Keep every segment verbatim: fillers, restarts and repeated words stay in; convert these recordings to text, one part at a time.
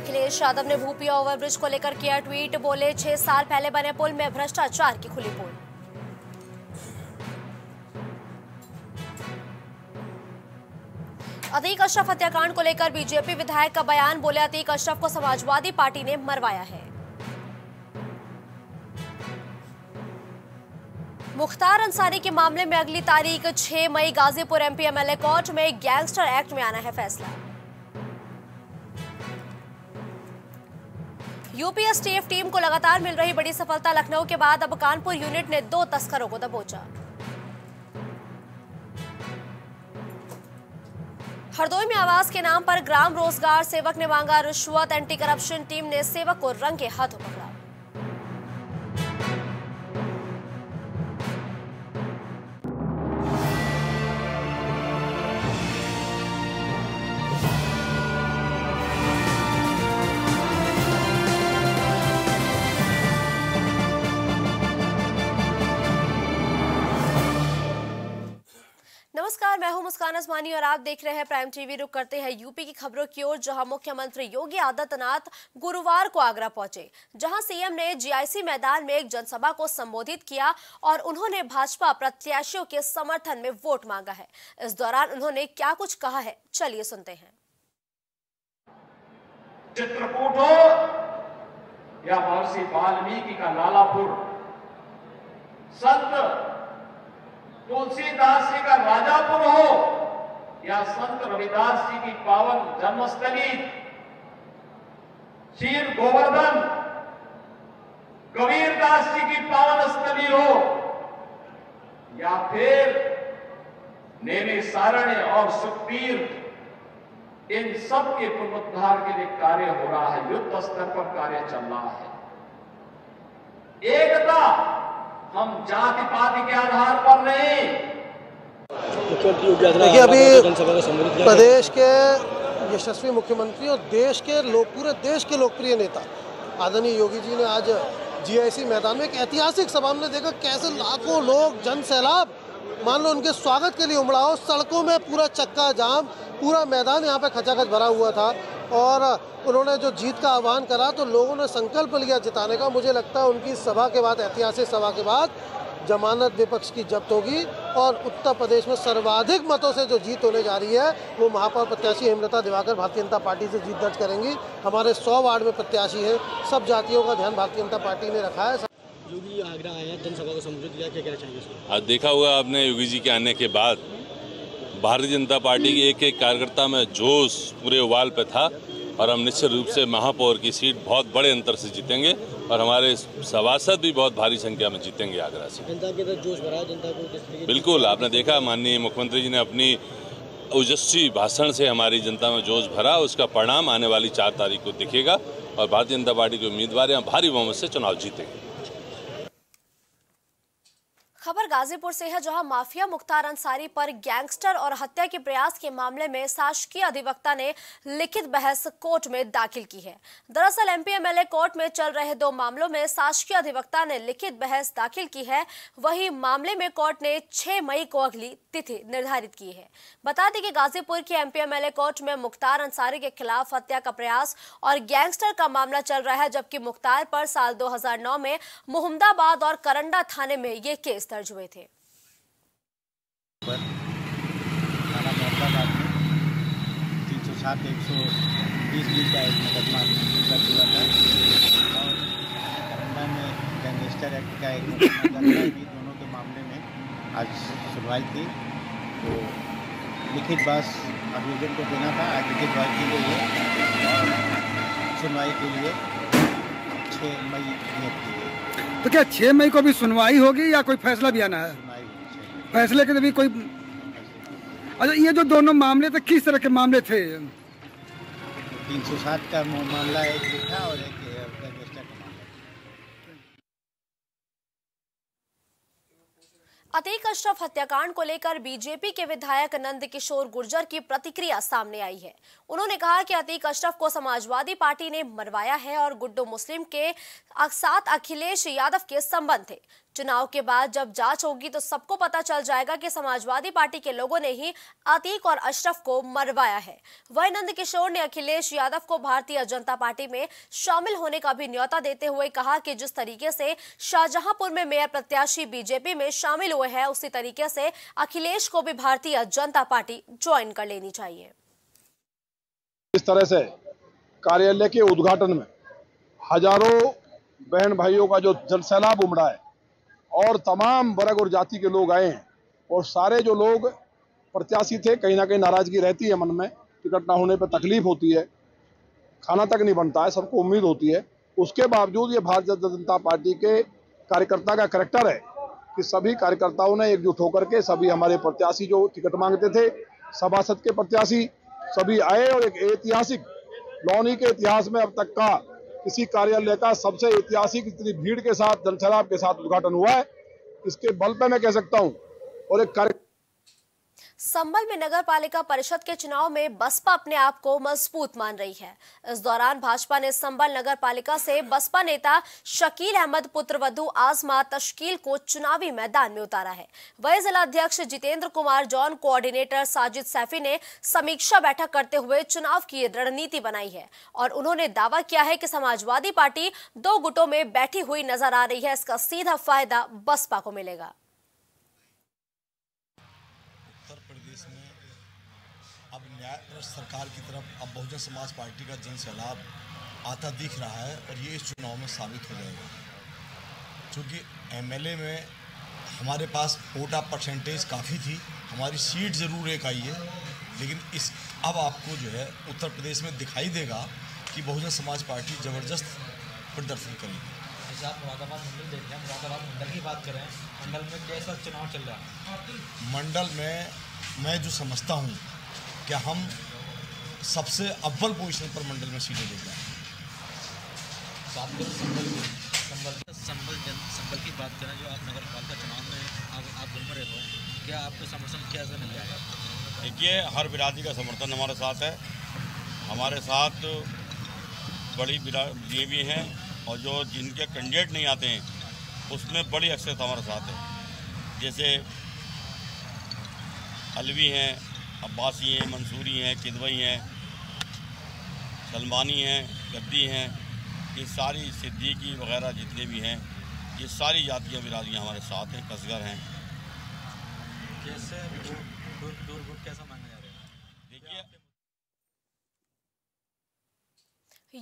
अखिलेश यादव ने भूपिया ओवरब्रिज को लेकर किया ट्वीट, बोले छह साल पहले बने पुल में भ्रष्टाचार की खुली पोल। अतीक अशरफ हत्याकांड को लेकर बीजेपी विधायक का बयान, बोले अतीक अशरफ को समाजवादी पार्टी ने मरवाया है। मुख्तार अंसारी के मामले में अगली तारीख छह मई गाजीपुर एमपी एमएलए कोर्ट में गैंगस्टर एक्ट में आना है फैसला। यूपीएसटीएफ टीम को लगातार मिल रही बड़ी सफलता, लखनऊ के बाद अब कानपुर यूनिट ने दो तस्करों को दबोचा। हरदोई में आवास के नाम पर ग्राम रोजगार सेवक ने मांगा रिश्वत, एंटी करप्शन टीम ने सेवक को रंगे हाथों पकड़ा। नमस्कार, मैं हूं मुस्कान अस्मानी और आप देख रहे हैं प्राइम टीवी। रुक करते हैं यूपी की खबरों की ओर, जहां मुख्यमंत्री योगी आदित्यनाथ गुरुवार को आगरा पहुंचे, जहां सीएम ने जीआईसी मैदान में एक जनसभा को संबोधित किया और उन्होंने भाजपा प्रत्याशियों के समर्थन में वोट मांगा है। इस दौरान उन्होंने क्या कुछ कहा है, चलिए सुनते हैं। चित्रकूट हो या महर्षि वाल्मीकि का लालापुर, संत तुलसीदास जी का राजापुर हो या संत रविदास जी की पावन जन्मस्थली शीर गोवर्धन, कबीरदास जी की पावन स्थली हो या फिर नेमी सारण और सुखबीर, इन सब के पुनरुद्धार के लिए कार्य हो रहा है। युद्ध स्तर पर कार्य चल रहा है। एकता हम जाति पाति के आधार पर नहीं। देखिए, अभी प्रदेश के यशस्वी मुख्यमंत्री और देश के लोक पूरे देश के लोकप्रिय नेता आदरणीय योगी जी ने आज जीआईसी मैदान में एक ऐतिहासिक सभा में देखा कैसे लाखों लोग जन सैलाब मान लो उनके स्वागत के लिए उमड़ा हो। सड़कों में पूरा चक्का जाम, पूरा मैदान यहाँ पे खचाखच भरा हुआ था और उन्होंने जो जीत का आह्वान करा तो लोगों ने संकल्प लिया जिताने का। मुझे लगता है उनकी सभा के बाद, ऐतिहासिक सभा के बाद जमानत विपक्ष की जब्त होगी और उत्तर प्रदेश में सर्वाधिक मतों से जो जीत होने जा रही है वो महापौर प्रत्याशी हेमलता दिवाकर भारतीय जनता पार्टी से जीत दर्ज करेंगी। हमारे सौ वार्ड में प्रत्याशी हैं, सब जातियों का ध्यान भारतीय जनता पार्टी ने रखा है। योगी आगरा आए हैं, जनसभा को संबोधित किया, क्या कहना चाहिए? आज देखा हुआ आपने योगी जी के आने के बाद भारतीय जनता पार्टी के एक एक कार्यकर्ता में जोश पूरे उबाल पे था और हम निश्चित रूप से महापौर की सीट बहुत बड़े अंतर से जीतेंगे और हमारे सभासद भी बहुत भारी संख्या में जीतेंगे आगरा से। जनता के अंदर जोश भरा है, जनता को बिल्कुल आपने देखा माननीय मुख्यमंत्री जी ने अपनी ओजस्वी भाषण से हमारी जनता में जोश भरा। उसका परिणाम आने वाली चार तारीख को दिखेगा और भारतीय जनता पार्टी के उम्मीदवार यहाँ भारी बहुमत से चुनाव जीतेंगे। खबर गाजीपुर से है, जहां माफिया मुख्तार अंसारी पर गैंगस्टर और हत्या के प्रयास के मामले में शासकीय अधिवक्ता ने लिखित बहस कोर्ट में दाखिल की है। दरअसल एमपी एमएलए कोर्ट में चल रहे दो मामलों में शासकीय अधिवक्ता ने लिखित बहस दाखिल की है। वही मामले में कोर्ट ने छह मई को अगली तिथि निर्धारित की है। बता दें कि गाजीपुर के एमपी एमएलए कोर्ट में मुख्तार अंसारी के खिलाफ हत्या का प्रयास और गैंगस्टर का मामला चल रहा है, जबकि मुख्तार पर साल दो हजार नौ में मुहम्मदाबाद और करंडा थाने में ये केस दर्ज हुए थे। तीन सौ सात एक सौ बीस बीस का एक मुकदमा दर्ज हुआ था और करंडा में गैंगस्टर एक्ट का एक मुकदमा दर्ज हुआ। दोनों के मामले में आज सुनवाई थी तो लिखित बहस अभियोजन को देना था। आज लिखित बहस की गई है और सुनवाई के लिए छः मई नियुक्त। तो क्या छह मई को भी सुनवाई होगी या कोई फैसला भी आना है? फैसले के भी कोई। अच्छा, ये जो दोनों मामले थे किस तरह के मामले थे? तीन सौ सात का मामला एक था और एक अतीक अशरफ हत्याकांड को लेकर बीजेपी के विधायक नंद किशोर गुर्जर की प्रतिक्रिया सामने आई है। उन्होंने कहा कि अतीक अशरफ को समाजवादी पार्टी ने मरवाया है और गुड्डू मुस्लिम के साथ अखिलेश यादव के संबंध थे। चुनाव के बाद जब जांच होगी तो सबको पता चल जाएगा कि समाजवादी पार्टी के लोगों ने ही अतीक और अशरफ को मरवाया है। वहीं नंद किशोर ने अखिलेश यादव को भारतीय जनता पार्टी में शामिल होने का भी न्योता देते हुए कहा कि जिस तरीके से शाहजहांपुर में मेयर प्रत्याशी बीजेपी में शामिल हुए हैं, उसी तरीके से अखिलेश को भी भारतीय जनता पार्टी ज्वाइन कर लेनी चाहिए। इस तरह से कार्यालय के उद्घाटन में हजारों बहन भाइयों का जो जनसैलाब उमड़ा है और तमाम वर्ग और जाति के लोग आए हैं और सारे जो लोग प्रत्याशी थे, कहीं ना कहीं नाराजगी रहती है मन में, टिकट ना होने पर तकलीफ होती है, खाना तक नहीं बनता है, सबको उम्मीद होती है। उसके बावजूद ये भारतीय जनता पार्टी के कार्यकर्ता का करैक्टर है कि सभी कार्यकर्ताओं ने एकजुट होकर के सभी हमारे प्रत्याशी जो टिकट मांगते थे, सभासद के प्रत्याशी सभी आए और एक ऐतिहासिक, लौनी के इतिहास में अब तक का किसी कार्यालय का सबसे ऐतिहासिक इतनी भीड़ के साथ, जनसैलाब के साथ उद्घाटन हुआ है। इसके बल पे मैं कह सकता हूं। और एक कार्य संबल में नगर पालिका परिषद के चुनाव में बसपा अपने आप को मजबूत मान रही है। इस दौरान भाजपा ने संबल नगर पालिका से बसपा नेता शकील अहमद पुत्रवधु आजमा तश्कील को चुनावी मैदान में उतारा है। वहीं जिलाध्यक्ष जितेंद्र कुमार जॉन, कोऑर्डिनेटर साजिद सैफी ने समीक्षा बैठक करते हुए चुनाव की रणनीति बनाई है और उन्होंने दावा किया है कि समाजवादी पार्टी दो गुटों में बैठी हुई नजर आ रही है। इसका सीधा फायदा बसपा को मिलेगा। अब न्याय सरकार की तरफ अब बहुजन समाज पार्टी का जन सैलाब आता दिख रहा है और ये इस चुनाव में साबित हो जाएगा, क्योंकि एमएलए में हमारे पास कोटा परसेंटेज काफ़ी थी, हमारी सीट ज़रूर एक आई है, लेकिन इस अब आपको जो है उत्तर प्रदेश में दिखाई देगा कि बहुजन समाज पार्टी ज़बरदस्त प्रदर्शन करेगी। जैसे आप मुरादाबाद मंडल देख रहे हैं, मुरादाबाद मंडल की बात करें, मंडल में कैसा चुनाव चल रहा है? मंडल में मैं जो समझता हूँ कि हम सबसे अव्वल पोजीशन पर मंडल में सीटें देख रहे हैं। संबल संबल संबल की बात करें, जो आप नगर पालिका चुनाव में आप आप घूम रहे हो, क्या आपको समर्थन क्या से मिल जाएगा? देखिए, हर बिरादरी का समर्थन हमारे साथ है। हमारे साथ बड़ी ये भी हैं और जो जिनके कैंडिडेट नहीं आते हैं उसमें बड़ी अक्सर हमारे साथ है, जैसे अलवी हैं, अब्बासी हैं, मंसूरी हैं, किदवई हैं, सलमानी हैं, गद्दी हैं, ये सारी सिद्दीकी वगैरह जितने भी हैं, ये सारी जातियाँ बिरादरियाँ हमारे साथ हैं, कसगर हैं। कैसे दूर दूर गुट कैसा मांगा जा रहा है? देखिए,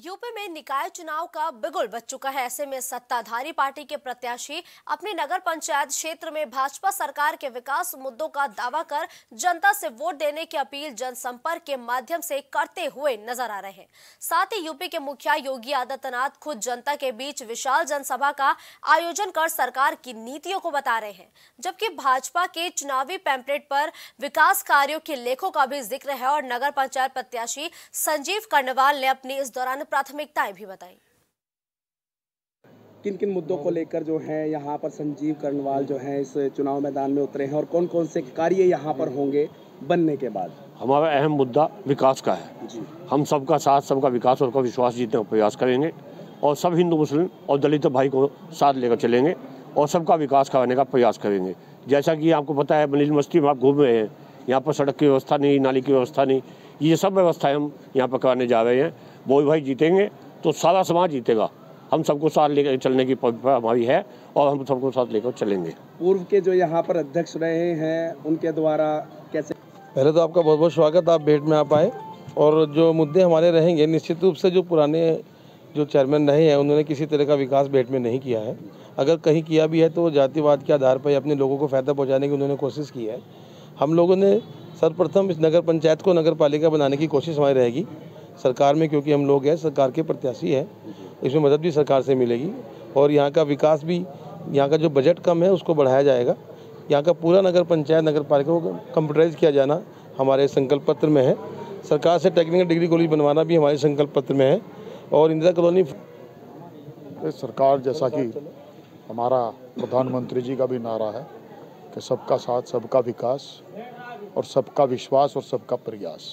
यूपी में निकाय चुनाव का बिगुल बज चुका है। ऐसे में सत्ताधारी पार्टी के प्रत्याशी अपने नगर पंचायत क्षेत्र में भाजपा सरकार के विकास मुद्दों का दावा कर जनता से वोट देने की अपील जनसंपर्क के माध्यम से करते हुए नजर आ रहे हैं। साथ ही यूपी के मुखिया योगी आदित्यनाथ खुद जनता के बीच विशाल जनसभा का आयोजन कर सरकार की नीतियों को बता रहे हैं, जबकि भाजपा के चुनावी पैम्पलेट पर विकास कार्यों के लेखों का भी जिक्र है। और नगर पंचायत प्रत्याशी संजीव कर्णवाल ने अपनी इस दौरान प्राथमिकताएं भी बताई। किन किन मुद्दों को लेकर जो है यहाँ पर संजीव कर्णवाल जो है इस चुनाव मैदान में उतरे हैं और कौन कौन से कार्य यहाँ पर होंगे बनने के बाद? हमारा अहम मुद्दा विकास का है जी। हम सबका साथ, सबका विकास और का विश्वास जीतने का प्रयास करेंगे और सब हिंदू मुस्लिम और दलित भाई को साथ लेकर चलेंगे और सबका विकास कराने का प्रयास करेंगे। जैसा कि आपको पता है, बनील मस्ती में आप घूम रहे हैं, यहाँ पर सड़क की व्यवस्था नहीं, नाली की व्यवस्था नहीं, ये सब व्यवस्थाएं हम यहाँ पर कराने जा रहे हैं। वो भाई जीतेंगे तो सारा समाज जीतेगा। हम सबको साथ लेकर चलने की परंपरा हमारी है और हम सबको साथ लेकर चलेंगे। पूर्व के जो यहाँ पर अध्यक्ष रहे हैं उनके द्वारा कैसे? पहले तो आपका बहुत बहुत स्वागत, आप भेंट में आप आए। और जो मुद्दे हमारे रहेंगे, निश्चित रूप से जो पुराने जो चेयरमैन रहे हैं उन्होंने किसी तरह का विकास भेंट में नहीं किया है। अगर कहीं किया भी है तो जातिवाद के आधार पर अपने लोगों को फायदा पहुँचाने की उन्होंने कोशिश की है। हम लोगों ने सर्वप्रथम इस नगर पंचायत को नगर पालिका बनाने की कोशिश हमारी रहेगी सरकार में, क्योंकि हम लोग हैं, सरकार के प्रत्याशी हैं, इसमें मदद भी सरकार से मिलेगी और यहाँ का विकास भी, यहाँ का जो बजट कम है उसको बढ़ाया जाएगा। यहाँ का पूरा नगर पंचायत नगर पालिका को कंप्यूटराइज किया जाना हमारे संकल्प पत्र में है। सरकार से टेक्निकल डिग्री कॉलेज बनवाना भी हमारे संकल्प पत्र में है। और इंदिरा कॉलोनी सरकार, जैसा कि हमारा प्रधानमंत्री जी का भी नारा है, कि सबका साथ, सबका विकास और सबका विश्वास और सबका प्रयास।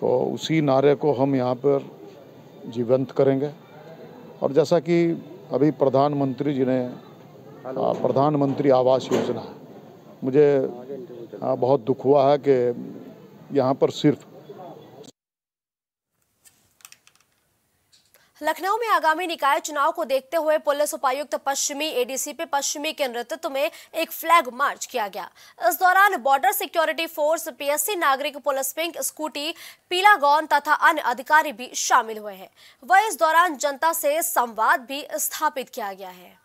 तो उसी नारे को हम यहाँ पर जीवंत करेंगे। और जैसा कि अभी प्रधानमंत्री जी ने प्रधानमंत्री आवास योजना, मुझे बहुत दुख हुआ है कि यहाँ पर सिर्फ। लखनऊ में आगामी निकाय चुनाव को देखते हुए पुलिस उपायुक्त पश्चिमी एडीसी पे पश्चिमी के नेतृत्व में एक फ्लैग मार्च किया गया। इस दौरान बॉर्डर सिक्योरिटी फोर्स, पीएससी, नागरिक पुलिस विंग, स्कूटी, पीला गौन तथा अन्य अधिकारी भी शामिल हुए हैं। वहीं इस दौरान जनता से संवाद भी स्थापित किया गया है।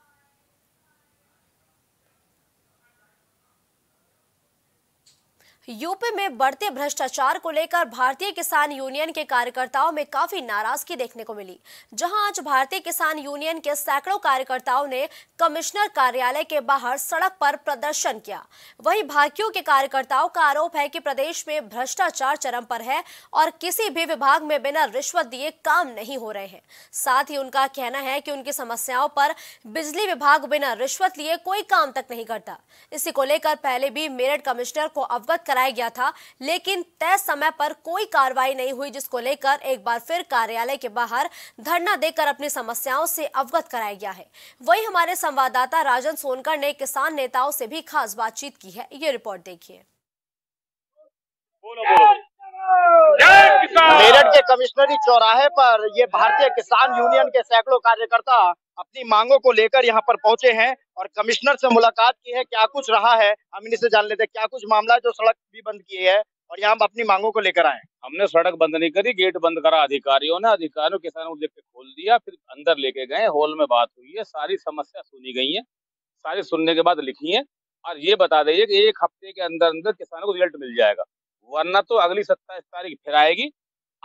यूपी में बढ़ते भ्रष्टाचार को लेकर भारतीय किसान यूनियन के कार्यकर्ताओं में काफी नाराजगी देखने को मिली, जहां आज भारतीय किसान यूनियन के सैकड़ों कार्यकर्ताओं ने कमिश्नर कार्यालय के बाहर सड़क पर प्रदर्शन किया। वहीं भाकियों के कार्यकर्ताओं का आरोप है कि प्रदेश में भ्रष्टाचार चरम पर है और किसी भी विभाग में बिना रिश्वत दिए काम नहीं हो रहे हैं। साथ ही उनका कहना है कि उनकी समस्याओं पर बिजली विभाग बिना रिश्वत लिए कोई काम तक नहीं करता। इसी को लेकर पहले भी मेरठ कमिश्नर को अवगत गया था, लेकिन तय समय पर कोई कार्रवाई नहीं हुई, जिसको लेकर एक बार फिर कार्यालय के बाहर धरना देकर अपनी समस्याओं से अवगत कराया गया है। वहीं हमारे संवाददाता राजन सोनकर ने किसान नेताओं से भी खास बातचीत की है, ये रिपोर्ट देखिए। मेरठ के कमिश्नरी चौराहे पर ये भारतीय किसान यूनियन के सैकड़ों कार्यकर्ता अपनी मांगों को लेकर यहाँ पर पहुंचे हैं और कमिश्नर से मुलाकात की है। क्या कुछ रहा है हम इन्हीं से जान लेते हैं। क्या कुछ मामला है जो सड़क भी बंद की है और यहाँ अपनी मांगों को लेकर आए? हमने सड़क बंद नहीं करी, गेट बंद करा अधिकारियों ने। अधिकारियों किसानों को लेकर खोल दिया, फिर अंदर लेके गए, हॉल में बात हुई है, सारी समस्या सुनी गई है, सारी सुनने के बाद लिखी है और ये बता दें कि एक हफ्ते के अंदर अंदर किसानों को रिजल्ट मिल जाएगा, वरना तो अगली सत्ताईस तारीख फिर आएगी।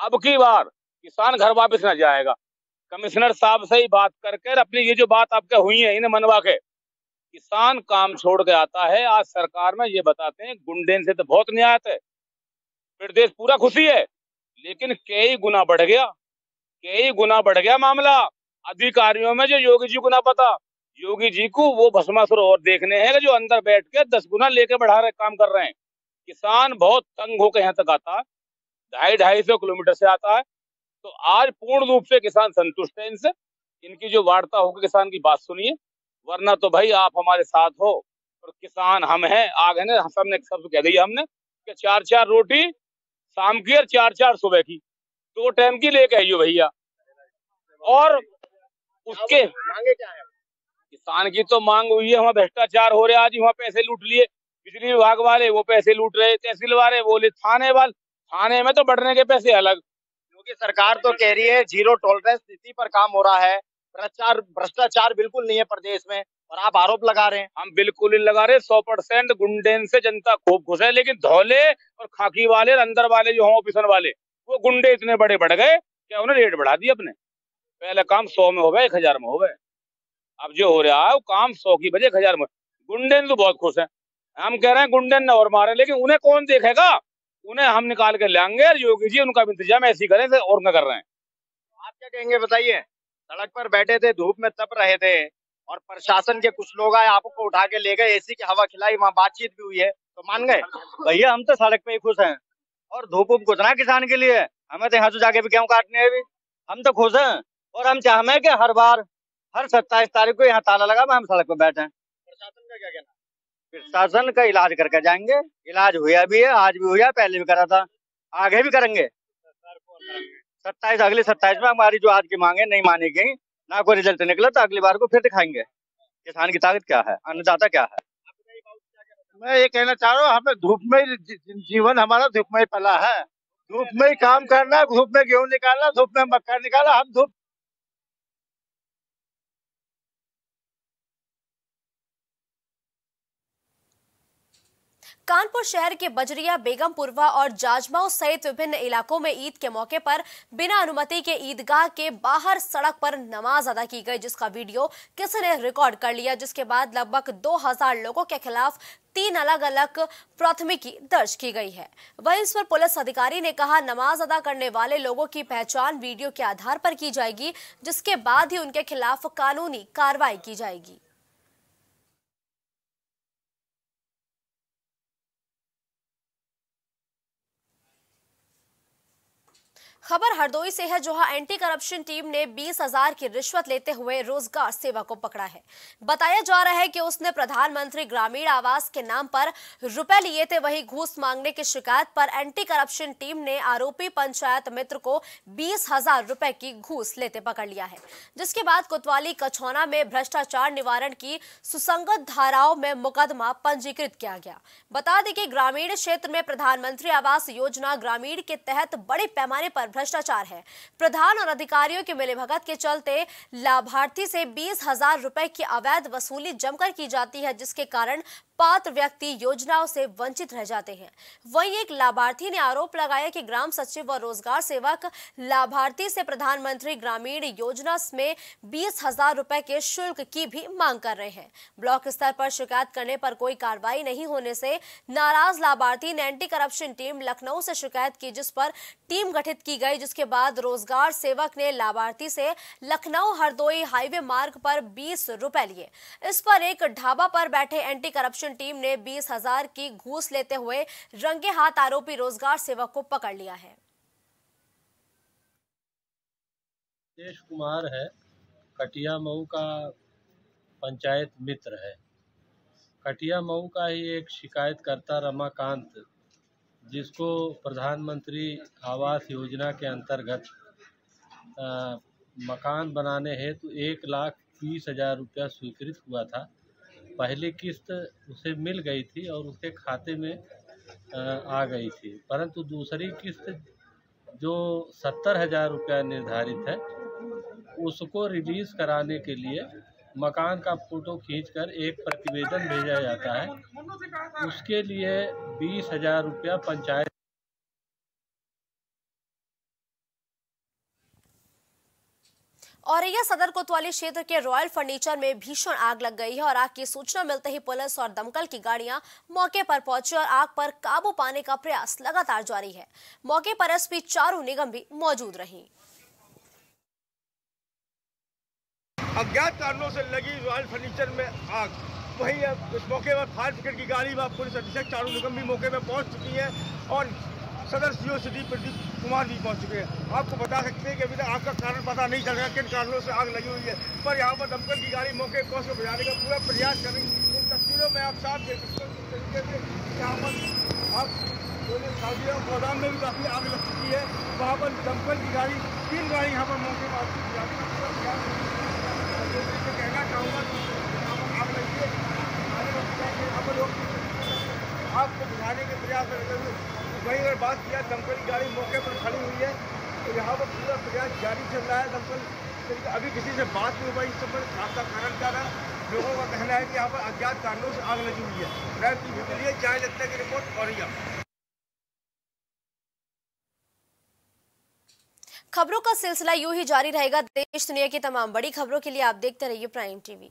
अब की बार किसान घर वापस न जाएगा। कमिश्नर साहब से ही बात करके अपनी ये जो बात आपके हुई है इन्हें मनवा के किसान काम छोड़ के आता है। आज सरकार में ये बताते हैं गुंडेन से तो बहुत न्यायत है, प्रदेश पूरा खुशी है, लेकिन कई गुना बढ़ गया, कई गुना बढ़ गया मामला। अधिकारियों में जो योगी जी को ना पता, योगी जी को वो भस्मासुर और देखने हैं जो अंदर बैठ के दस गुना लेके बढ़ा रहे, काम कर रहे हैं। किसान बहुत तंग होकर यहाँ तक आता है, ढाई ढाई सौ किलोमीटर से आता है। तो आज पूर्ण रूप से किसान संतुष्ट है इनसे, इनकी जो वार्ता होगी किसान की बात सुनिए, वरना तो भाई आप हमारे साथ हो और किसान हम हैं। आग है ना, सबने सबसे कह दिया हमने कि चार चार रोटी शाम की और चार चार सुबह की, दो टाइम की लेके आइयो भैया। और उसके मांगे क्या है किसान की? तो मांग हुई है वहाँ भ्रष्टाचार हो रहा है, आज वहाँ पैसे लूट लिए, बिजली विभाग वाले वो पैसे लूट रहे, तहसील वाले वो ले, थाने वाले थाने में तो बढ़ने के पैसे अलग। क्योंकि सरकार तो कह रही है जीरो टॉलरेंस नीति पर काम हो रहा है, भ्रष्टाचार भ्रष्टाचार बिल्कुल नहीं है प्रदेश में, और आप आरोप लगा रहे हैं। हम बिल्कुल नहीं लगा रहे, सौ परसेंट गुंडेन से जनता खूब खुश है, लेकिन धौले और खाकी वाले और अंदर वाले जो हों ऑफिसर वाले वो गुंडे इतने बड़े बढ़ गए क्या उन्हें रेट बढ़ा दिया अपने। पहले काम सौ में हो गए, एक हजार में हो गए, अब जो हो रहा है वो काम सौ की बजे एक हजार में। गुंडेन तो बहुत खुश है, हम कह रहे हैं गुंडेन न और मारे, लेकिन उन्हें कौन देखेगा, उन्हें हम निकाल के लाएंगे। योगी जी उनका इंतजाम ऐसी करें से और न कर रहे हैं। आप क्या कहेंगे बताइए? सड़क पर बैठे थे, धूप में तप रहे थे और प्रशासन के कुछ लोग आए, आपको उठा के ले गए, एसी की हवा खिलाई, वहाँ बातचीत भी हुई है, तो मान गए? भैया हम तो सड़क पे ही खुश हैं और धूप उप घुसना किसान के लिए, हमें तो यहाँ से जाके भी गेहूँ काटने हैं भी, हम तो खुश हैं। और हम चाहते हैं कि हर बार हर सत्ताईस तारीख को यहाँ ताला लगा हम सड़क पर बैठे। प्रशासन का क्या कहना? प्रशासन का इलाज करके जाएंगे, इलाज हुआ भी है, आज भी हुआ, पहले भी करा था, आगे भी करेंगे। सत्ताईस अगले सत्ताईस में हमारी जो आज की मांगे नहीं मानी गई ना, कोई रिजल्ट निकला तो अगली बार को फिर दिखाएंगे किसान की ताकत क्या है, अन्नदाता क्या है। मैं ये कहना चाह रहा हूँ हमें धूप में जीवन हमारा धूप में ही पला है, धूप में ही काम करना, धूप में गेहूं निकालना, धूप में मक्का निकाला, हम धूप। कानपुर शहर के बजरिया, बेगमपुरवा और जाजमाऊ सहित विभिन्न इलाकों में ईद के मौके पर बिना अनुमति के ईदगाह के बाहर सड़क पर नमाज अदा की गई, जिसका वीडियो किसी ने रिकॉर्ड कर लिया, जिसके बाद लगभग दो हजार लोगों के खिलाफ तीन अलग अलग प्राथमिकी दर्ज की गई है। वहीं इस पर पुलिस अधिकारी ने कहा नमाज अदा करने वाले लोगों की पहचान वीडियो के आधार पर की जाएगी, जिसके बाद ही उनके खिलाफ कानूनी कार्रवाई की जाएगी। खबर हरदोई से है, जहां एंटी करप्शन टीम ने बीस हजार की रिश्वत लेते हुए रोजगार सेवक को पकड़ा है। बताया जा रहा है कि उसने प्रधानमंत्री ग्रामीण आवास के नाम पर रुपए लिए थे। वहीं घूस मांगने की शिकायत पर एंटी करप्शन टीम ने आरोपी पंचायत मित्र को बीस हजार रुपए की घूस लेते पकड़ लिया है, जिसके बाद कोतवाली कछौना में भ्रष्टाचार निवारण की सुसंगत धाराओं में मुकदमा पंजीकृत किया गया। बता दें कि ग्रामीण क्षेत्र में प्रधानमंत्री आवास योजना ग्रामीण के तहत बड़े पैमाने पर भ्रष्टाचार है। प्रधान और अधिकारियों की मिलीभगत के चलते लाभार्थी से बीस हजार रुपए की अवैध वसूली जमकर की जाती है, जिसके कारण पात्र व्यक्ति योजनाओं से वंचित रह जाते हैं। वहीं एक लाभार्थी ने आरोप लगाया कि ग्राम सचिव व रोजगार सेवक लाभार्थी से प्रधानमंत्री ग्रामीण योजना में बीस हजार रुपए के शुल्क की भी मांग कर रहे हैं। ब्लॉक स्तर पर शिकायत करने पर कोई कार्रवाई नहीं होने से नाराज लाभार्थी ने एंटी करप्शन टीम लखनऊ से शिकायत की, जिस पर टीम गठित की गई, जिसके बाद रोजगार सेवक ने लाभार्थी से लखनऊ हरदोई हाईवे मार्ग पर बीस रुपए लिए। इस पर एक ढाबा पर बैठे एंटी करप्शन टीम ने बीस हजार की घूस लेते हुए रंगे हाथ आरोपी रोजगार सेवक को पकड़ लिया है। देश कुमार है, कटिया मऊ का पंचायत मित्र है। कटिया मऊ का ही एक शिकायतकर्ता रमाकांत, जिसको प्रधानमंत्री आवास योजना के अंतर्गत आ, मकान बनाने हेतु एक लाख तीस हजार रुपया स्वीकृत हुआ था। पहली किस्त उसे मिल गई थी और उसके खाते में आ गई थी, परंतु दूसरी किस्त जो सत्तर हज़ार रुपया निर्धारित है, उसको रिलीज कराने के लिए मकान का फोटो खींचकर एक प्रतिवेदन भेजा जाता है। उसके लिए बीस हज़ार रुपया पंचायत। औरैया सदर कोतवाली क्षेत्र के रॉयल फर्नीचर में भीषण आग लग गई है और आग की सूचना मिलते ही पुलिस और दमकल की गाड़ियां मौके पर पहुंची और आग पर काबू पाने का प्रयास लगातार जारी है। मौके पर एसपी चारू निगम भी मौजूद रही। अज्ञात कारणों से लगी रॉयल फर्नीचर में आग, वही इस मौके पर फायर ब्रिगेड की गाड़ी व पुलिस अधीक्षक चारू निगम भी मौके पर पहुँच चुकी है और सदर सीओ सिटी प्रदीप कुमार भी पहुंच चुके हैं। आपको बता सकते हैं कि अभी तक आग का कारण पता नहीं चल रहा, किन कारणों से आग लगी हुई है, पर यहाँ पर दमकल की गाड़ी मौके पर पहुँच कर बुझाने का पूरा प्रयास कर रही है। इन तस्वीरों में आप साफ देख सकते हैं तरीके से यहाँ पर आप गोदाम में भी काफ़ी आग लग चुकी है। वहाँ पर दमकल की गाड़ी तीन गाड़ी यहाँ पर मौके पर कहना चाहूँगा कि यहाँ पर आग लगी है। यहाँ पर लोग आग को बुझाने के प्रयास करते हुए वहीं अगर बात किया दमकल की गाड़ी मौके पर खड़ी हुई है, तो यहाँ पर पूरा प्रयास जारी चल रहा है। दमकल अभी किसी से बात नहीं हो पाई, इस पर आग का कारण क्या रहा। लोगों का कहना है कि यहाँ पर अज्ञात कारणों से आग लगी हुई है। प्राइम टीवी के लिए चारू दत्ता की रिपोर्ट औरैया। खबरों का सिलसिला यूं ही जारी रहेगा। देश दुनिया की तमाम बड़ी खबरों के लिए आप देखते रहिए प्राइम टीवी।